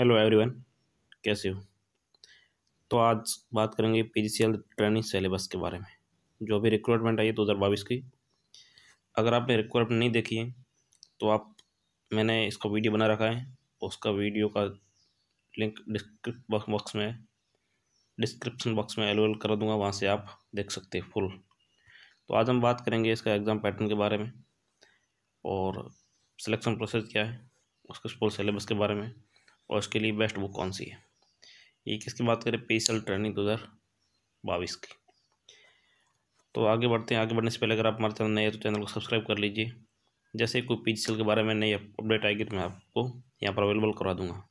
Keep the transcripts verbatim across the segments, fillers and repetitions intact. Hello everyone, कैसे हो। तो आज बात करेंगे पीजीसीआईएल ट्रेनिंग सिलेबस के बारे में, जो अभी रिक्रूटमेंट आई है दो हज़ार बाईस की। अगर आपने रिक्रूटमेंट नहीं देखी है तो आप मैंने इसका वीडियो बना रखा है, उसका वीडियो का लिंक डिस्क्रिप्शन बॉक्स में डिस्क्रिप्शन बॉक्स में अवेलेबल कर दूंगा, वहाँ से आप देख सकते हैं फुल। तो आज हम बात करेंगे इसका एग्ज़ाम पैटर्न के बारे में और सिलेक्शन प्रोसेस क्या है, उसके फुल सिलेबस के बारे में और उसके लिए बेस्ट बुक कौन सी है। ये किसकी बात करें, पीजीसीआईएल ट्रेनिंग दो हज़ार बाईस की। तो आगे बढ़ते हैं। आगे बढ़ने से पहले अगर आप हमारे चैनल नए हैं तो चैनल को सब्सक्राइब कर लीजिए। जैसे कोई पीजीसीआईएल के बारे में नई अपडेट आएगी तो मैं आपको यहाँ पर अवेलेबल करा दूँगा।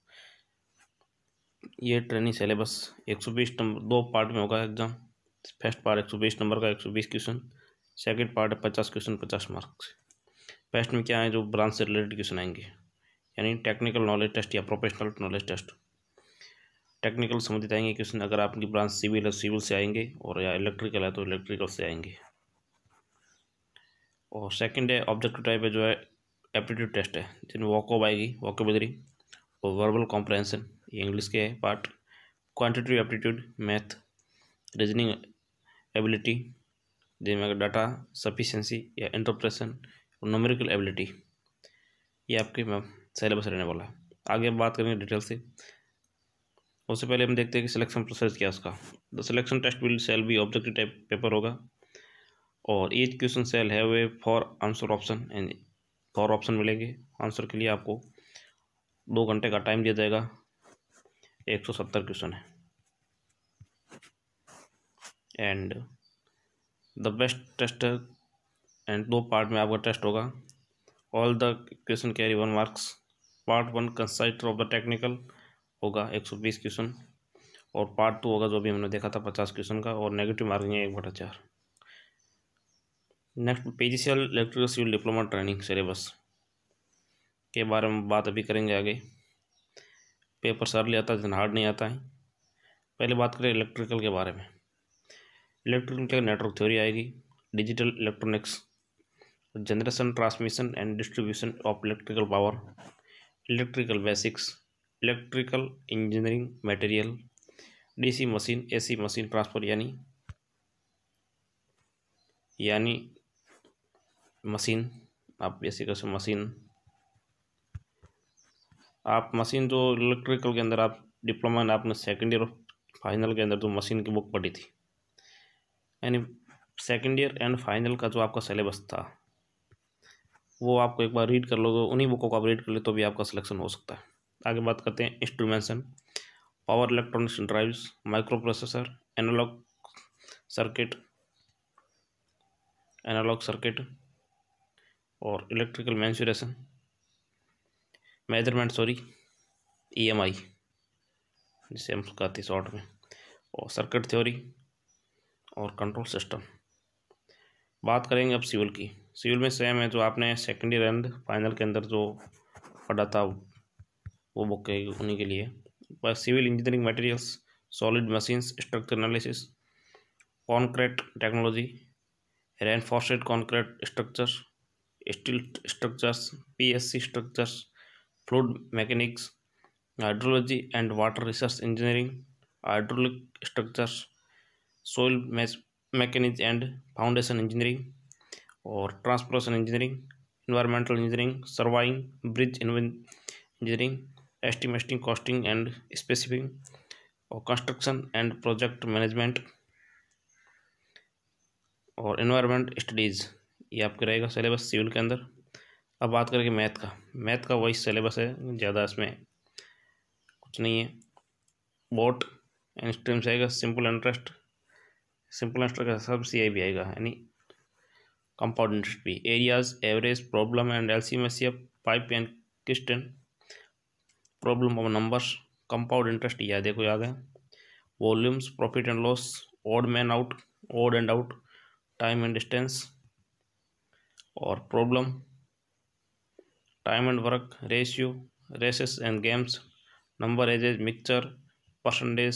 ये ट्रेनिंग सिलेबस एक सौ बीस नंबर दो पार्ट में होगा एग्ज़ाम। फर्स्ट पार्ट एक सौ बीस नंबर का एक सौ बीस क्वेश्चन, सेकेंड पार्ट है पचास क्वेश्चन पचास मार्क्स। फर्स्ट में क्या है, जो ब्रांच से रिलेटेड क्वेश्चन आएंगे, यानी टेक्निकल नॉलेज टेस्ट या प्रोफेशनल नॉलेज टेस्ट। टेक्निकल संबंधित आएंगे क्वेश्चन, अगर आपकी ब्रांच सिविल है सिविल से आएंगे, और या इलेक्ट्रिकल है तो इलेक्ट्रिकल से आएंगे। और सेकंड है ऑब्जेक्टिव टाइप है, जो है एप्टीट्यूड टेस्ट है, जिनमें वॉकओवर आएगी वॉकेबुलरी और वर्बल कॉम्प्रहेंशन, ये इंग्लिश के है part. Quantitative aptitude math reasoning ability, जिनमें डाटा सफिशेंसी या इंटरप्रेशन और न्यूमेरिकल एबिलिटी, ये आपके सिलेबस रहने वाला है। आगे हम बात करेंगे डिटेल से। उससे पहले हम देखते हैं कि सिलेक्शन प्रोसेस क्या है उसका। The selection test will shall be objective type paper होगा, और ईच क्वेश्चन सेल है वे four answer option and four option मिलेंगे। आंसर के लिए आपको दो घंटे का टाइम दिया जाएगा। एक सौ सत्तर क्वेश्चन है। And the best test and दो पार्ट में आपका टेस्ट होगा। All the question carry one marks. Part one consist of the technical होगा एक सौ बीस क्वेश्चन, और पार्ट टू होगा जो भी हमने देखा था पचास क्वेश्चन का, और नेगेटिव मार्किंग है एक बटा चार। Next PGCL electrical civil diploma training syllabus के बारे में बात अभी करेंगे आगे। पेपर सरली आता है, हार्ड नहीं आता है। पहले बात करें इलेक्ट्रिकल के बारे में। इलेक्ट्रिकल के नेटवर्क थ्योरी आएगी, digital electronics, generation transmission and distribution of electrical power, electrical basics, electrical engineering material, DC machine AC machine transfer यानी यानी मशीन, आप बेसिक मशीन आप मशीन जो इलेक्ट्रिकल के अंदर आप डिप्लोमा ने आपने सेकेंड ईयर और फाइनल के अंदर जो मशीन की बुक पढ़ी थी, यानी सेकेंड ईयर एंड फाइनल का जो आपका सिलेबस था वो आपको एक बार रीड कर लोगे, उन्हीं बुकों को आप रीड कर ले तो भी आपका सिलेक्शन हो सकता है। आगे बात करते हैं instrumentation, power electronics drives, micro processor, analog circuit analog circuit और electrical mensuration measurement sorry EMI जिसे हम कहते हैं शॉर्ट में, और सर्किट थ्योरी और कंट्रोल सिस्टम। बात करेंगे अब सिविल की। सिविल में सेम है, जो आपने सेकेंड ईयर एंड फाइनल के अंदर जो पढ़ा था वो बुक है उन्हीं के लिए। पर civil engineering materials, solid machines, structure analysis, concrete technology, reinforced concrete structure, steel structures, PSC structures, fluid mechanics, hydrology and water resource engineering, hydraulic structures, soil mechanics and foundation engineering और transportation engineering, environmental engineering, surveying bridge engineering, estimating costing and specifying और construction and project management और environment studies, ये आपके रहेगा syllabus civil के अंदर। अब बात करेंगे मैथ का। मैथ का वही सिलेबस है, ज़्यादा इसमें कुछ नहीं है। बोर्ड एंड स्ट्रीम्स आएगा, सिंपल इंटरेस्ट सिंपल इंटरेस्ट का सब सी आई भी आएगा, यानी कंपाउंड इंटरेस्ट भी। Areas, average, problem and LCM, pipe and question, problem of numbers, compound interest ये देखो याद है। Volumes, profit and loss, odd man out odd and out, time and distance और problem, time and work, ratio, races and games, number ages, mixture, percentage,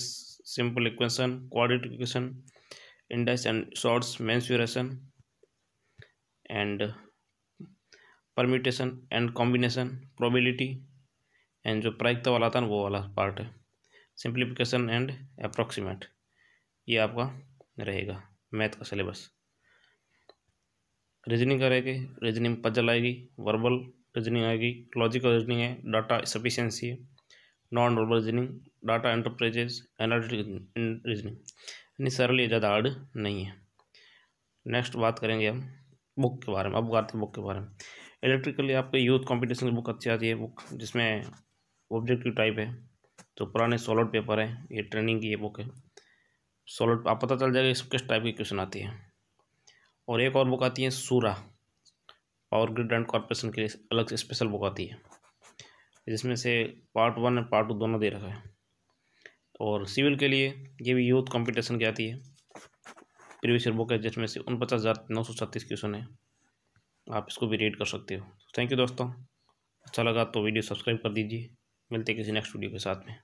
simple equation, quadratic equation, index and shorts, mensuration and permutation and combination, probability and जो प्रायिकता वाला था ना वो वाला part है, simplification and approximate, ये आपका रहेगा मैथ का सिलेबस। रीजनिंग करेगी, रीजनिंग पजल आएगी, वर्बल रीजनिंग आएगी, लॉजिकल रीजनिंग है, डाटा सफिशियंसी है, non verbal reasoning, data enterprises, analytical reasoning, यानी सरल ये ज़्यादा हार्ड नहीं है। नेक्स्ट बात करेंगे हम बुक के बारे में, अब बात बुक के बारे में। इलेक्ट्रिकली आपके यूथ कंपटीशन की बुक अच्छी आती है, बुक जिसमें ऑब्जेक्टिव टाइप है, तो पुराने सॉलिड पेपर है, ये ट्रेनिंग की ये बुक है। सॉलिड आप पता चल जाएगा इस किस टाइप की क्वेश्चन आती है। और एक और बुक आती है सूरा, पावरग्रिड एंड कॉर्पोरेशन के लिए अलग से स्पेशल बुक आती है, जिसमें से पार्ट वन और पार्ट टू दोनों दे रखा है। और सिविल के लिए ये भी यूथ कंपटीशन की आती है, प्रीवियस ईयर बुक है, जिसमें से उनपचास हज़ार नौ सौ छत्तीस क्वेश्चन है, आप इसको भी रीड कर सकते हो। थैंक यू दोस्तों, अच्छा लगा तो वीडियो सब्सक्राइब कर दीजिए, मिलते हैं किसी नेक्स्ट वीडियो के साथ में।